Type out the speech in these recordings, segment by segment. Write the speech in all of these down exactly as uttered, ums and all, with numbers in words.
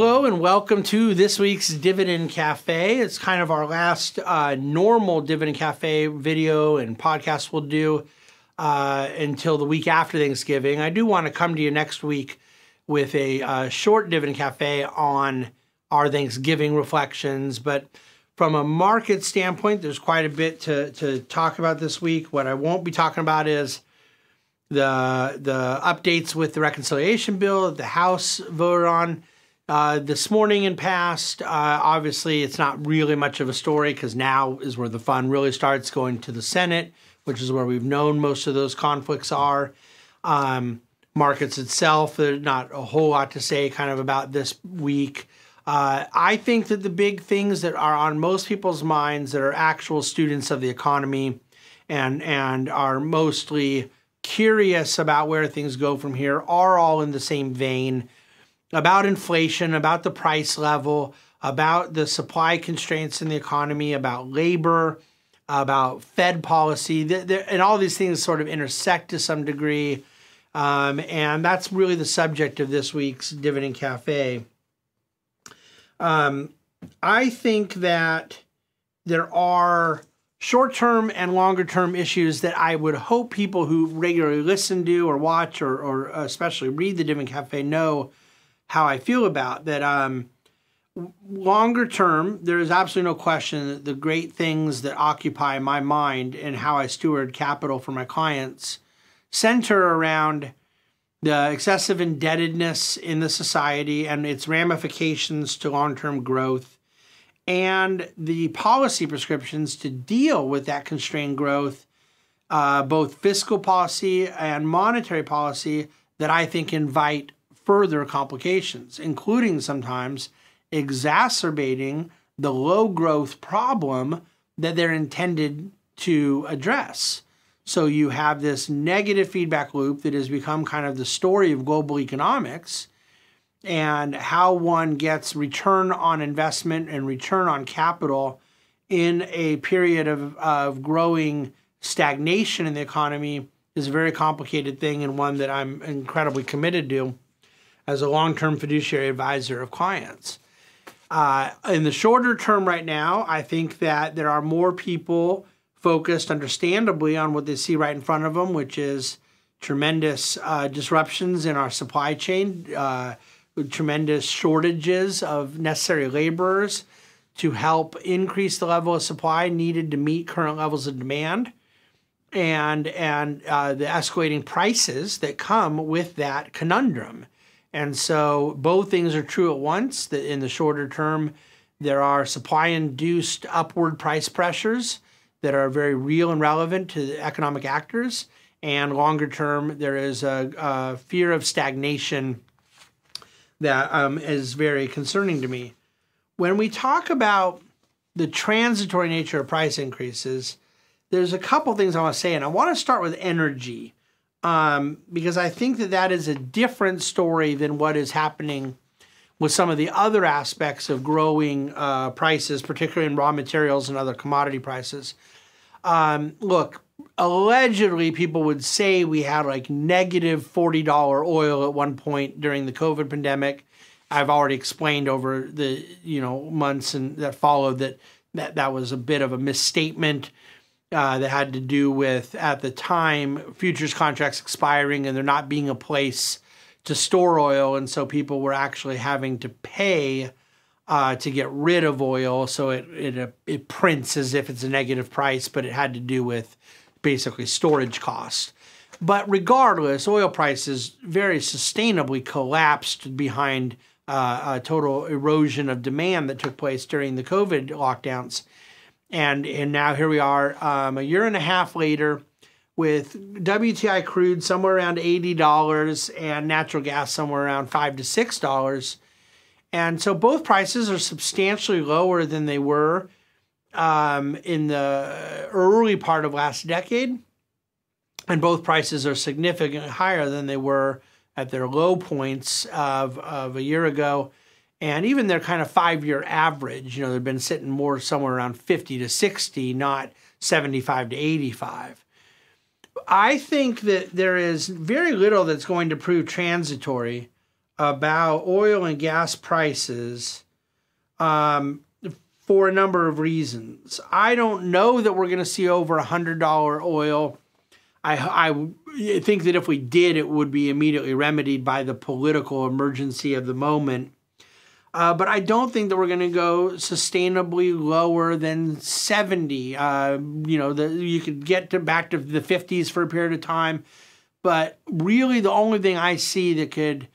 Hello and welcome to this week's Dividend Cafe. It's kind of our last uh, normal Dividend Cafe video and podcast we'll do uh, until the week after Thanksgiving. I do want to come to you next week with a uh, short Dividend Cafe on our Thanksgiving reflections, but from a market standpoint, there's quite a bit to, to talk about this week. What I won't be talking about is the, the updates with the reconciliation bill that the House voted on uh, this morning and passed. Uh, obviously, it's not really much of a story because now is where the fun really starts, going to the Senate, which is where we've known most of those conflicts are. Um, markets itself, there's not a whole lot to say kind of about this week. Uh, I think that the big things that are on most people's minds that are actual students of the economy and, and are mostly curious about where things go from here are all in the same vein about inflation, about the price level, about the supply constraints in the economy, about labor, about Fed policy, th th and all these things sort of intersect to some degree. Um, and that's really the subject of this week's Dividend Cafe. Um, I think that there are short-term and longer-term issues that I would hope people who regularly listen to or watch or, or especially read the Dividend Cafe know how I feel about that. Um, longer-term, there is absolutely no question that the great things that occupy my mind and how I steward capital for my clients center around the excessive indebtedness in the society and its ramifications to long-term growth, and the policy prescriptions to deal with that constrained growth, uh, both fiscal policy and monetary policy, that I think invite further complications, including sometimes exacerbating the low-growth problem that they're intended to address. So you have this negative feedback loop that has become kind of the story of global economics, and how one gets return on investment and return on capital in a period of, of growing stagnation in the economy is a very complicated thing, and one that I'm incredibly committed to as a long-term fiduciary advisor of clients. Uh, in the shorter term right now, I think that there are more people focused understandably on what they see right in front of them, which is tremendous uh, disruptions in our supply chain, uh, tremendous shortages of necessary laborers to help increase the level of supply needed to meet current levels of demand, and, and uh, the escalating prices that come with that conundrum. And so both things are true at once. That in the shorter term, there are supply-induced upward price pressures that are very real and relevant to the economic actors. And longer term, there is a, a fear of stagnation that um, is very concerning to me. When we talk about the transitory nature of price increases, there's a couple things I want to say, and I want to start with energy, um, because I think that that is a different story than what is happening with some of the other aspects of growing uh, prices, particularly in raw materials and other commodity prices. Um, look, allegedly people would say we had like negative forty dollar oil at one point during the COVID pandemic. I've already explained over the you know months and that followed that that, that was a bit of a misstatement uh, that had to do with, at the time, futures contracts expiring and there not being a place to store oil, and so people were actually having to pay uh, to get rid of oil. So it, it it prints as if it's a negative price, but it had to do with basically storage costs. But regardless, oil prices very sustainably collapsed behind uh, a total erosion of demand that took place during the COVID lockdowns, and and now here we are um, a year and a half later, with W T I crude somewhere around eighty dollars and natural gas somewhere around five to six dollars. And so both prices are substantially lower than they were um, in the early part of last decade. And both prices are significantly higher than they were at their low points of, of a year ago. And even their kind of five-year average, you know, they've been sitting more somewhere around fifty to sixty, not seventy-five to eighty-five. I think that there is very little that's going to prove transitory about oil and gas prices um, for a number of reasons. I don't know that we're going to see over one hundred dollar oil. I, I think that if we did, it would be immediately remedied by the political emergency of the moment. Uh, but I don't think that we're going to go sustainably lower than seventy. Uh, you know, the, you could get to back to the fifties for a period of time. But really the only thing I see that could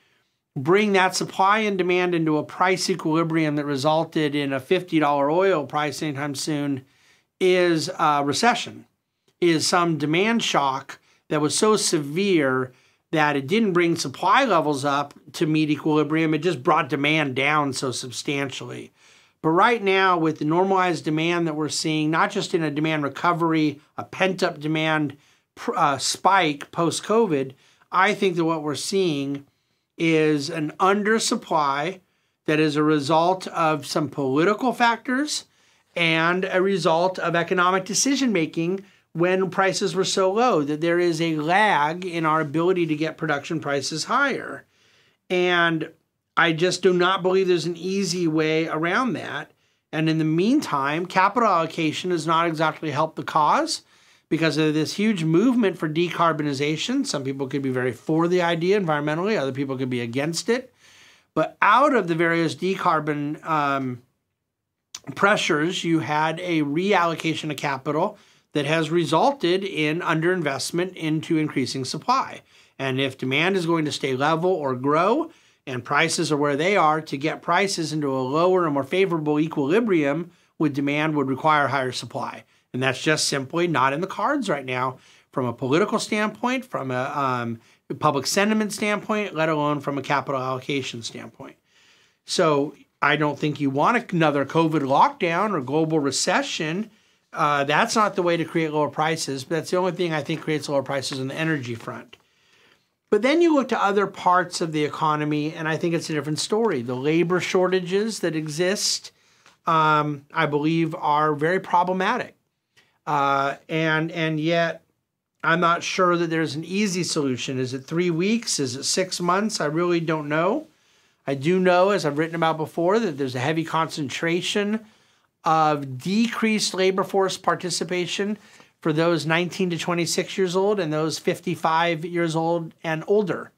bring that supply and demand into a price equilibrium that resulted in a fifty dollar oil price anytime soon is uh, recession, is some demand shock that was so severe that it didn't bring supply levels up to meet equilibrium. It just brought demand down so substantially. But right now, with the normalized demand that we're seeing, not just in a demand recovery, a pent-up demand uh, spike post-COVID, I think that what we're seeing is an undersupply that is a result of some political factors and a result of economic decision-making when prices were so low, that there is a lag in our ability to get production prices higher. And I just do not believe there's an easy way around that. And in the meantime, capital allocation has not exactly helped the cause because of this huge movement for decarbonization. Some people could be very for the idea environmentally, other people could be against it. But out of the various decarbon um, pressures, you had a reallocation of capital that has resulted in underinvestment into increasing supply. And if demand is going to stay level or grow, and prices are where they are, to get prices into a lower and more favorable equilibrium with demand would require higher supply. And that's just simply not in the cards right now from a political standpoint, from a um, public sentiment standpoint, let alone from a capital allocation standpoint. So I don't think you want another COVID lockdown or global recession. Uh, that's not the way to create lower prices, but that's the only thing I think creates lower prices on the energy front. But then you look to other parts of the economy, and I think it's a different story. The labor shortages that exist, um, I believe, are very problematic. Uh, and, and yet, I'm not sure that there's an easy solution. Is it three weeks? Is it six months? I really don't know. I do know, as I've written about before, that there's a heavy concentration of decreased labor force participation for those nineteen to twenty-six years old and those fifty-five years old and older.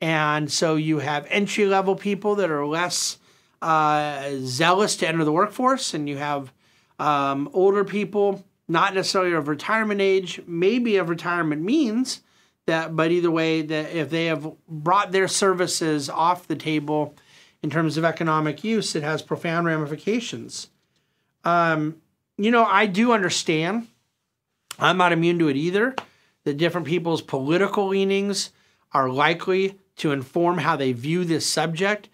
And so you have entry-level people that are less uh, zealous to enter the workforce, and you have um, older people, not necessarily of retirement age, maybe of retirement means, that, but either way, that if they have brought their services off the table in terms of economic use, it has profound ramifications. Um, you know, I do understand, I'm not immune to it either, that different people's political leanings are likely to inform how they view this subject,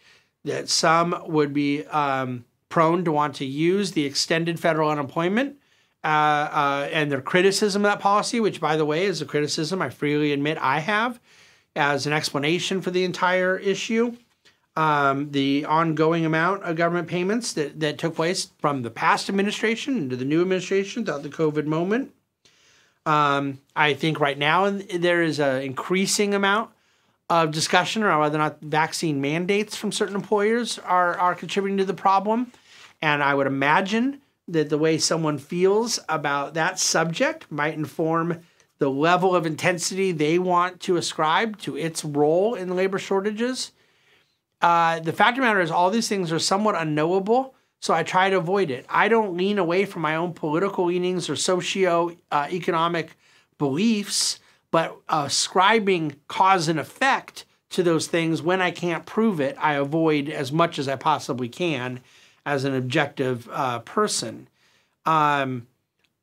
that some would be um, prone to want to use the extended federal unemployment uh, uh, and their criticism of that policy, which, by the way, is a criticism I freely admit I have, as an explanation for the entire issue. Um, the ongoing amount of government payments that, that took place from the past administration into the new administration throughout the COVID moment. Um, I think right now there is an increasing amount of discussion around whether or not vaccine mandates from certain employers are, are contributing to the problem. And I would imagine that the way someone feels about that subject might inform the level of intensity they want to ascribe to its role in labor shortages. Uh, the fact of the matter is all these things are somewhat unknowable, so I try to avoid it. I don't lean away from my own political leanings or socio-economic uh, beliefs, but ascribing cause and effect to those things when I can't prove it, I avoid as much as I possibly can as an objective uh, person. Um,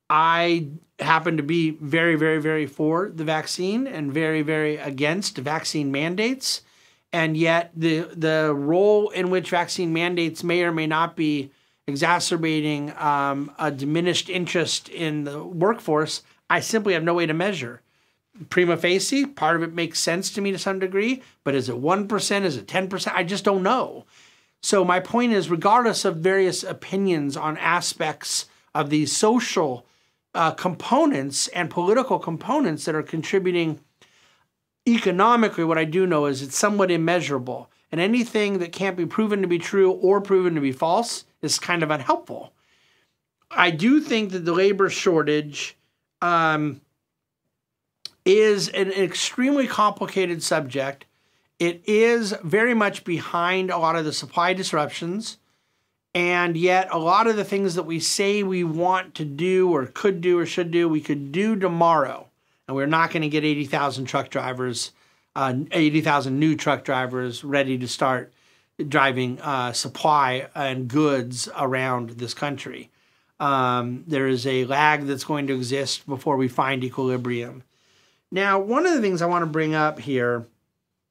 I happen to be very, very, very for the vaccine and very, very against vaccine mandates. And yet the, the role in which vaccine mandates may or may not be exacerbating um, a diminished interest in the workforce, I simply have no way to measure. Prima facie, part of it makes sense to me to some degree, but is it one percent? Is it ten percent? I just don't know. So my point is, regardless of various opinions on aspects of these social uh, components and political components that are contributing economically, what I do know is it's somewhat immeasurable. and anything that can't be proven to be true or proven to be false is kind of unhelpful. I do think that the labor shortage um, is an extremely complicated subject. It is very much behind a lot of the supply disruptions, and yet a lot of the things that we say we want to do or could do or should do, we could do tomorrow. And we're not going to get eighty thousand truck drivers, uh, eighty thousand new truck drivers ready to start driving uh, supply and goods around this country. Um, there is a lag that's going to exist before we find equilibrium. Now, one of the things I want to bring up here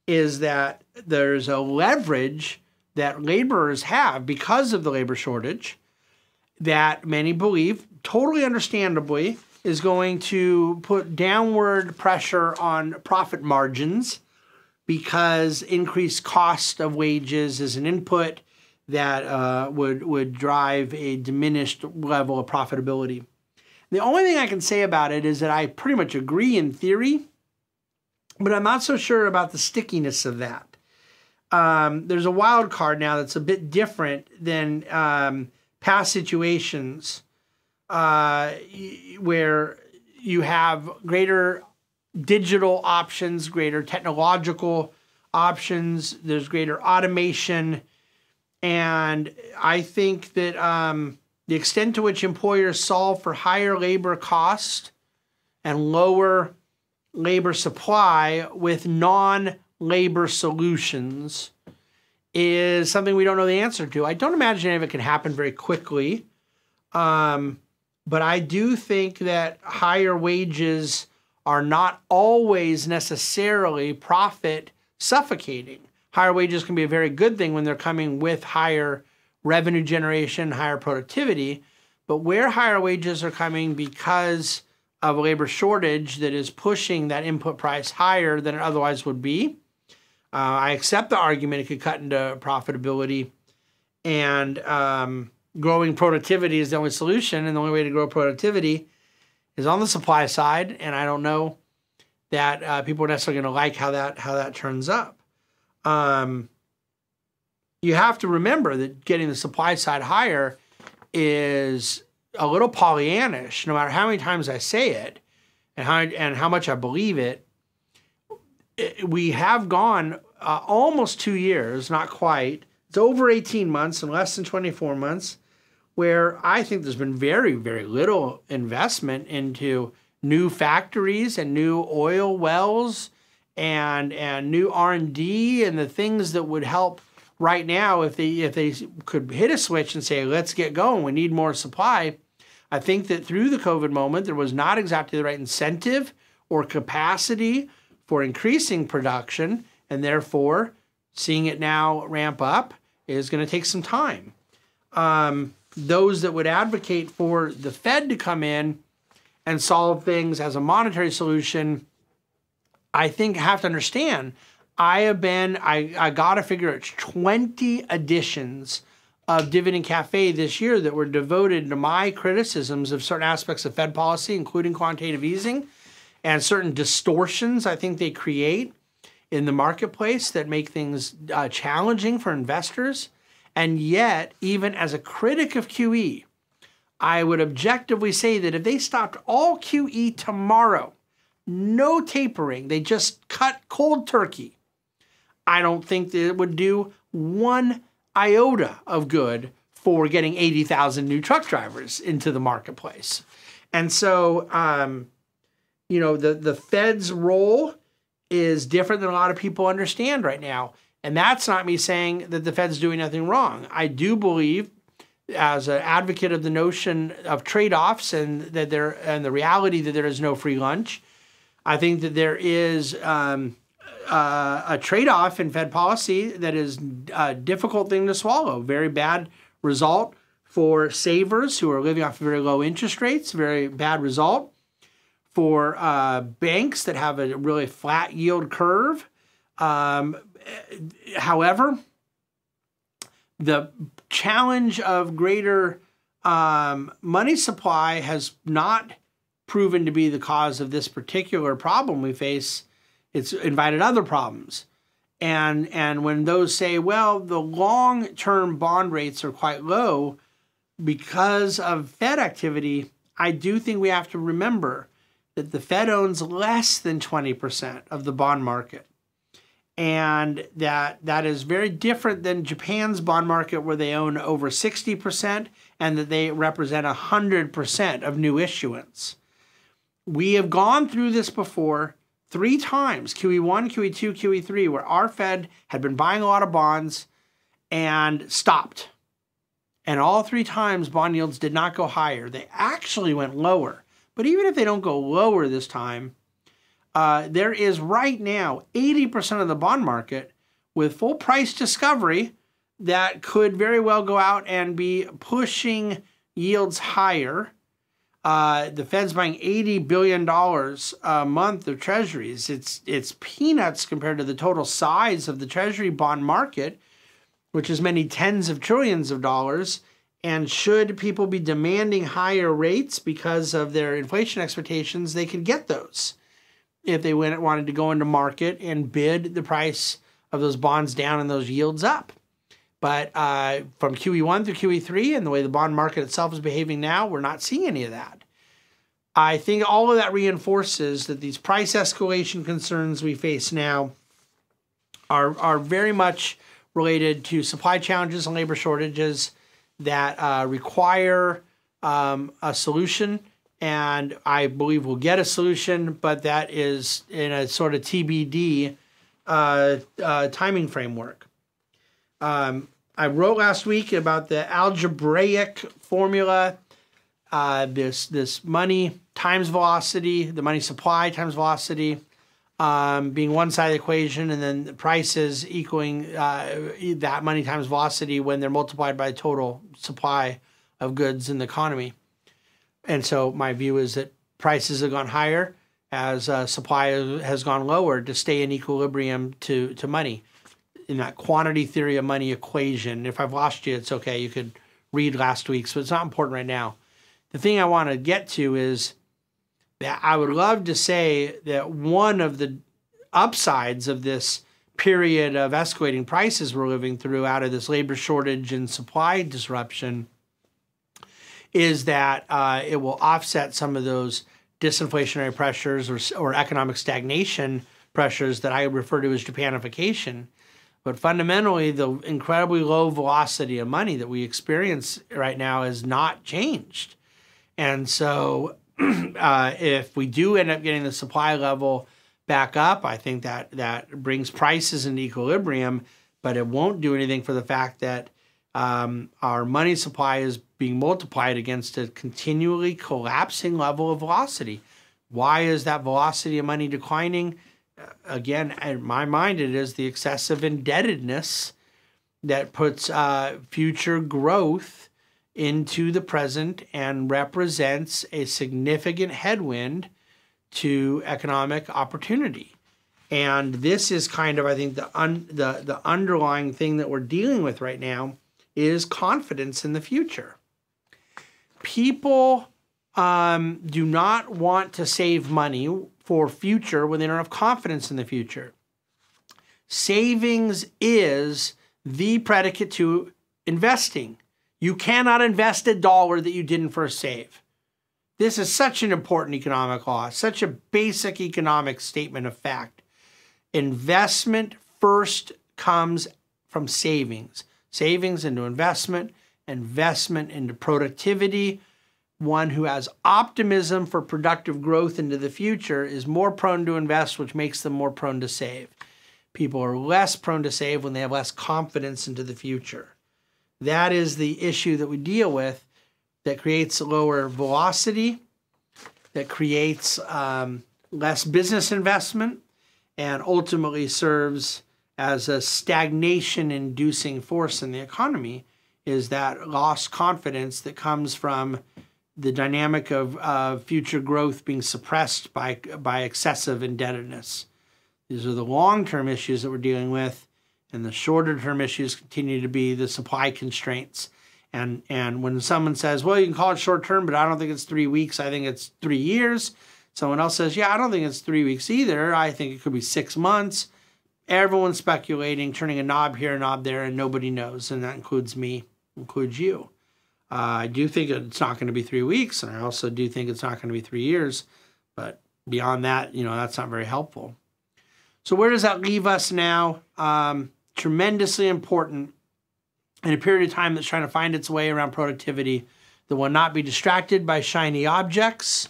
is that there's a leverage that laborers have because of the labor shortage that many believe, totally understandably, is going to put downward pressure on profit margins because increased cost of wages is an input that uh, would, would drive a diminished level of profitability. The only thing I can say about it is that I pretty much agree in theory, but I'm not so sure about the stickiness of that. Um, there's a wild card now that's a bit different than um, past situations uh, where you have greater digital options, greater technological options, there's greater automation. And I think that um, the extent to which employers solve for higher labor cost and lower labor supply with non-labor solutions is something we don't know the answer to. I don't imagine any of it can happen very quickly. Um, but I do think that higher wages are not always necessarily profit suffocating. Higher wages can be a very good thing when they're coming with higher revenue generation, higher productivity. But where higher wages are coming because of a labor shortage that is pushing that input price higher than it otherwise would be, Uh, I accept the argument it could cut into profitability, and um, growing productivity is the only solution, and the only way to grow productivity is on the supply side, and I don't know that uh, people are necessarily going to like how that, how that turns up. Um, you have to remember that getting the supply side higher is a little Pollyannish, no matter how many times I say it and how, and how much I believe it. We have gone uh, almost two years, not quite. It's over eighteen months and less than twenty-four months, where I think there's been very, very little investment into new factories and new oil wells and and new R and D and the things that would help right now if they, if they could hit a switch and say, let's get going, we need more supply. I think that through the COVID moment, there was not exactly the right incentive or capacity for increasing production, and therefore seeing it now ramp up is going to take some time. Um, those that would advocate for the Fed to come in and solve things as a monetary solution, I think have to understand, I have been, I, I got to figure it's twenty editions of Dividend Cafe this year that were devoted to my criticisms of certain aspects of Fed policy, including quantitative easing, and certain distortions I think they create in the marketplace that make things uh, challenging for investors. And yet, even as a critic of Q E, I would objectively say that if they stopped all Q E tomorrow, no tapering, they just cut cold turkey, I don't think that it would do one iota of good for getting eighty thousand new truck drivers into the marketplace. And so, um, you know, the, the Fed's role is different than a lot of people understand right now. And that's not me saying that the Fed's doing nothing wrong. I do believe, as an advocate of the notion of trade-offs and that there and the reality that there is no free lunch, I think that there is um, uh, a trade-off in Fed policy that is a difficult thing to swallow. Very bad result for savers who are living off very low interest rates, very bad result for uh, banks that have a really flat yield curve. Um, however, the challenge of greater um, money supply has not proven to be the cause of this particular problem we face. It's invited other problems. And, and when those say, well, the long-term bond rates are quite low because of Fed activity, I do think we have to remember that the Fed owns less than twenty percent of the bond market. And that that is very different than Japan's bond market, where they own over sixty percent and that they represent one hundred percent of new issuance. We have gone through this before three times, Q E one, Q E two, Q E three, where our Fed had been buying a lot of bonds and stopped. And all three times, bond yields did not go higher. They actually went lower. But even if they don't go lower this time, Uh, there is right now eighty percent of the bond market with full price discovery that could very well go out and be pushing yields higher. Uh, the Fed's buying eighty billion dollars a month of treasuries. It's, it's peanuts compared to the total size of the treasury bond market, which is many tens of trillions of dollars. And should people be demanding higher rates because of their inflation expectations, they can get those. If they went, wanted to go into market and bid the price of those bonds down and those yields up. But uh, from Q E one through Q E three and the way the bond market itself is behaving now, we're not seeing any of that. I think all of that reinforces that these price escalation concerns we face now are, are very much related to supply challenges and labor shortages that uh, require um, a solution. And I believe we'll get a solution, but that is in a sort of T B D uh, uh, timing framework. Um, I wrote last week about the algebraic formula, uh, this, this money times velocity, the money supply times velocity um, being one side of the equation, and then the prices equaling uh, that money times velocity when they're multiplied by total supply of goods in the economy. And so my view is that prices have gone higher as uh, supply has gone lower to stay in equilibrium to, to money. In that quantity theory of money equation, if I've lost you, it's okay. You could read last week's, but it's not important right now. The thing I want to get to is that I would love to say that one of the upsides of this period of escalating prices we're living through out of this labor shortage and supply disruption is that uh, it will offset some of those disinflationary pressures or, or economic stagnation pressures that I refer to as Japanification. But fundamentally, the incredibly low velocity of money that we experience right now has not changed. And so uh, if we do end up getting the supply level back up, I think that, that brings prices into equilibrium, but it won't do anything for the fact that Um, our money supply is being multiplied against a continually collapsing level of velocity. Why is that velocity of money declining? Again, in my mind, it is the excessive indebtedness that puts uh, future growth into the present and represents a significant headwind to economic opportunity. And this is kind of, I think, the, un the, the underlying thing that we're dealing with right now, is confidence in the future. People um, do not want to save money for future when they don't have confidence in the future. Savings is the predicate to investing. You cannot invest a dollar that you didn't first save. This is such an important economic law, such a basic economic statement of fact. Investment first comes from savings. Savings into investment, investment into productivity. One who has optimism for productive growth into the future is more prone to invest, which makes them more prone to save. People are less prone to save when they have less confidence into the future. That is the issue that we deal with that creates lower velocity, that creates um, less business investment, and ultimately serves as a stagnation-inducing force in the economy, is that lost confidence that comes from the dynamic of uh, future growth being suppressed by, by excessive indebtedness. These are the long-term issues that we're dealing with, and the shorter-term issues continue to be the supply constraints. And, and when someone says, well, you can call it short-term, but I don't think it's three weeks, I think it's three years. Someone else says, yeah, I don't think it's three weeks either. I think it could be six months. Everyone's speculating, turning a knob here, a knob there, and nobody knows. And that includes me, includes you. Uh, I do think it's not going to be three weeks, and I also do think it's not going to be three years. But beyond that, you know, that's not very helpful. So where does that leave us now? Um, tremendously important in a period of time that's trying to find its way around productivity that will not be distracted by shiny objects.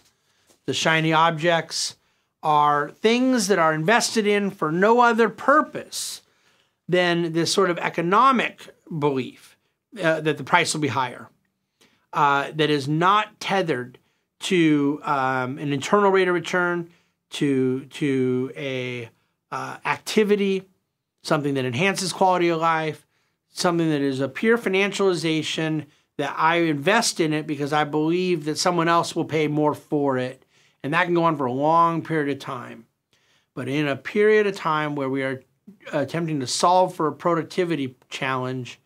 The shiny objects are things that are invested in for no other purpose than this sort of economic belief uh, that the price will be higher. Uh, that is not tethered to um, an internal rate of return, to, to a uh, activity, something that enhances quality of life, something that is a pure financialization that I invest in it because I believe that someone else will pay more for it. And that can go on for a long period of time. But in a period of time where we are attempting to solve for a productivity challenge,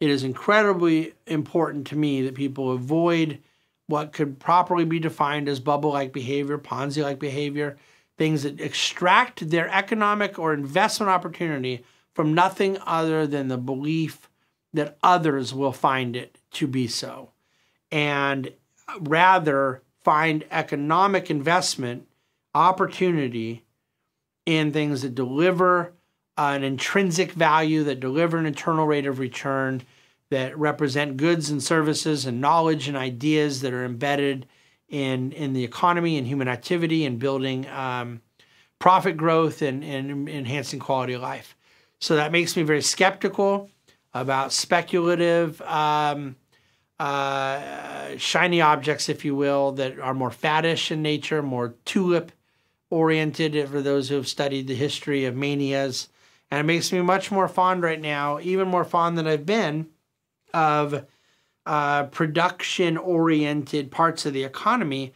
it is incredibly important to me that people avoid what could properly be defined as bubble-like behavior, Ponzi-like behavior, things that extract their economic or investment opportunity from nothing other than the belief that others will find it to be so. And rather find economic investment opportunity in things that deliver an intrinsic value, that deliver an internal rate of return, that represent goods and services and knowledge and ideas that are embedded in, in the economy and human activity and building um, profit growth and, and enhancing quality of life. So that makes me very skeptical about speculative, um, uh, shiny objects, if you will, that are more faddish in nature, more tulip-oriented for those who have studied the history of manias. And it makes me much more fond right now, even more fond than I've been, of uh, production-oriented parts of the economy,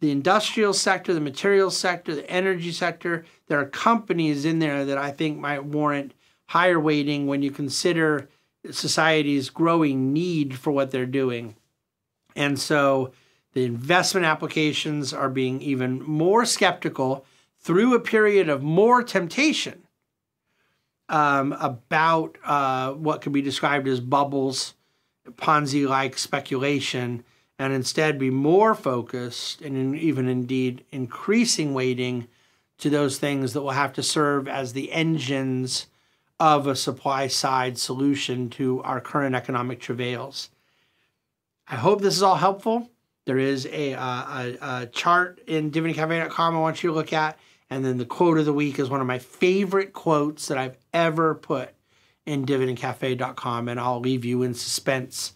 the industrial sector, the materials sector, the energy sector. There are companies in there that I think might warrant higher weighting when you consider society's growing need for what they're doing. And so the investment applications are being even more skeptical through a period of more temptation um, about uh, what could be described as bubbles, Ponzi-like speculation, and instead be more focused and even indeed increasing weighting to those things that will have to serve as the engines of a supply-side solution to our current economic travails. I hope this is all helpful. There is a, uh, a, a chart in dividend cafe dot com I want you to look at, and then the quote of the week is one of my favorite quotes that I've ever put in dividend cafe dot com, and I'll leave you in suspense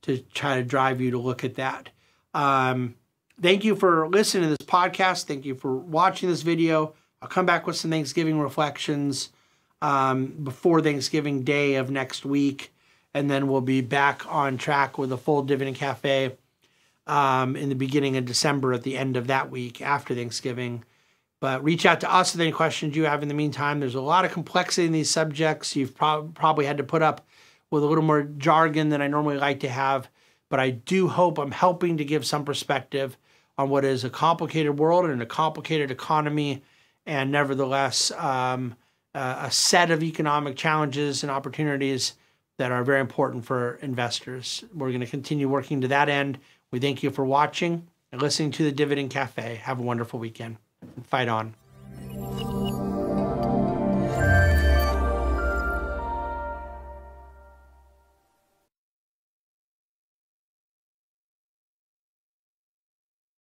to try to drive you to look at that. Um, thank you for listening to this podcast. Thank you for watching this video. I'll come back with some Thanksgiving reflections Um, before Thanksgiving Day of next week, and then we'll be back on track with a full Dividend Cafe um, in the beginning of December at the end of that week after Thanksgiving. But reach out to us with any questions you have in the meantime. There's a lot of complexity in these subjects. You've pro probably had to put up with a little more jargon than I normally like to have, but I do hope I'm helping to give some perspective on what is a complicated world and a complicated economy, and nevertheless, um, Uh, a set of economic challenges and opportunities that are very important for investors. We're going to continue working to that end. We thank you for watching and listening to the Dividend Cafe. Have a wonderful weekend and fight on.